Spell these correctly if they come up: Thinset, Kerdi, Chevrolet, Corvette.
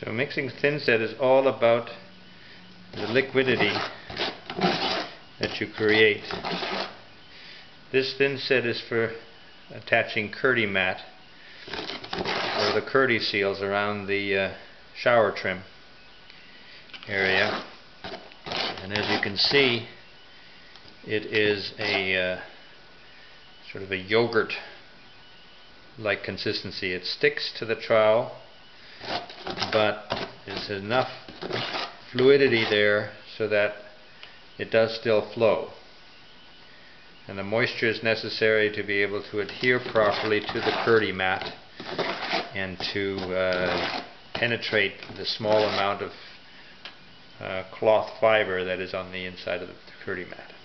So mixing Thinset is all about the liquidity that you create. This Thinset is for attaching Kerdi mat or the Kerdi seals around the shower trim area. And as you can see, it is a sort of a yogurt-like consistency. It sticks to the trowel, but there's enough fluidity there so that it does still flow, and the moisture is necessary to be able to adhere properly to the Kerdi mat and to penetrate the small amount of cloth fiber that is on the inside of the Kerdi mat.